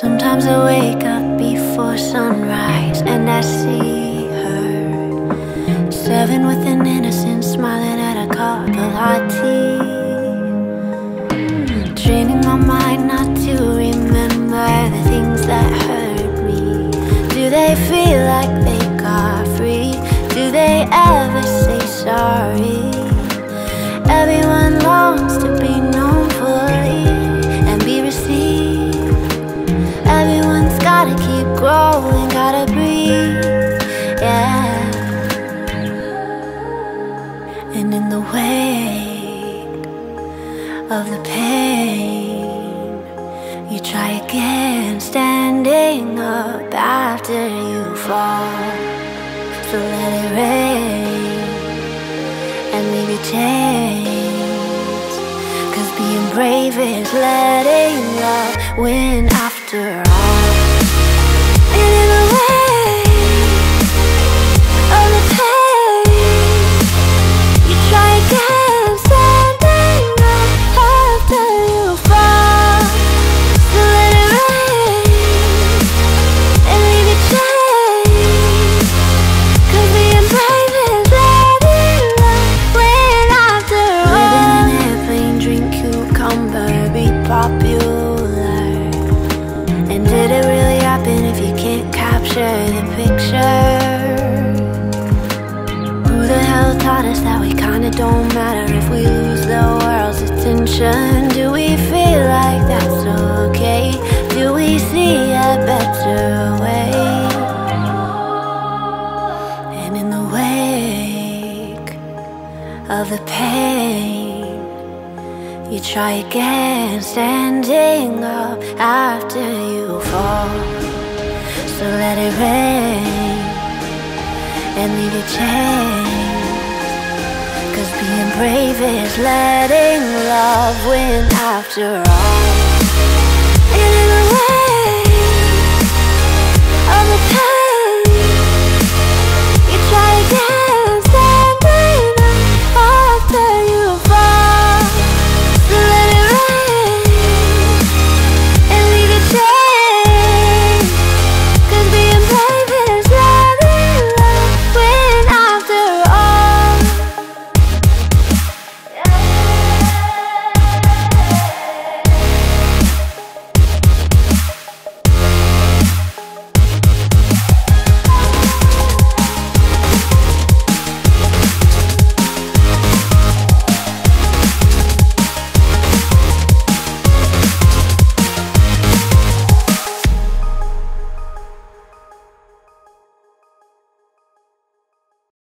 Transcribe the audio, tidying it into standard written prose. Sometimes I wake up before sunrise and I see her, seven with an innocent smiling at a cup of hot tea, training my mind not to remember the things that hurt me. Do they feel like they got free? Do they ever say sorry? Everyone longs to be known fully and be received. Everyone's gotta keep growing, gotta breathe, yeah. And in the wake of the pain, you try again, standing up after you fall. So let it rain and maybe change, 'cause being brave is letting love win after all. And in the wake of the pain, you try again, standing up after you fall. So let it rain and leave it change, 'cause being brave is letting love win after all. Living in an airplane, drink cucumber, be popular. And did it really happen if you can't capture the picture? Who the hell taught us that we kinda don't matter if we lose the world's attention? Do we feel like that's okay? Do we see a better way? And in the wake of the pain, you try again, standing up after you fall. So let it rain and leave it change, 'cause being brave is letting love win after all.